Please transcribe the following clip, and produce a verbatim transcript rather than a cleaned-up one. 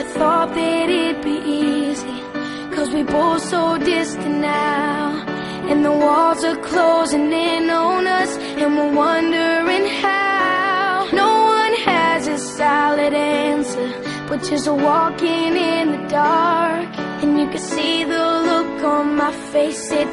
never thought that it'd be easy, cause we're both so distant now, and the walls are closing in on us, and we're wondering how. No one has a solid answer, but just walking in the dark, and you can see the look on my face. It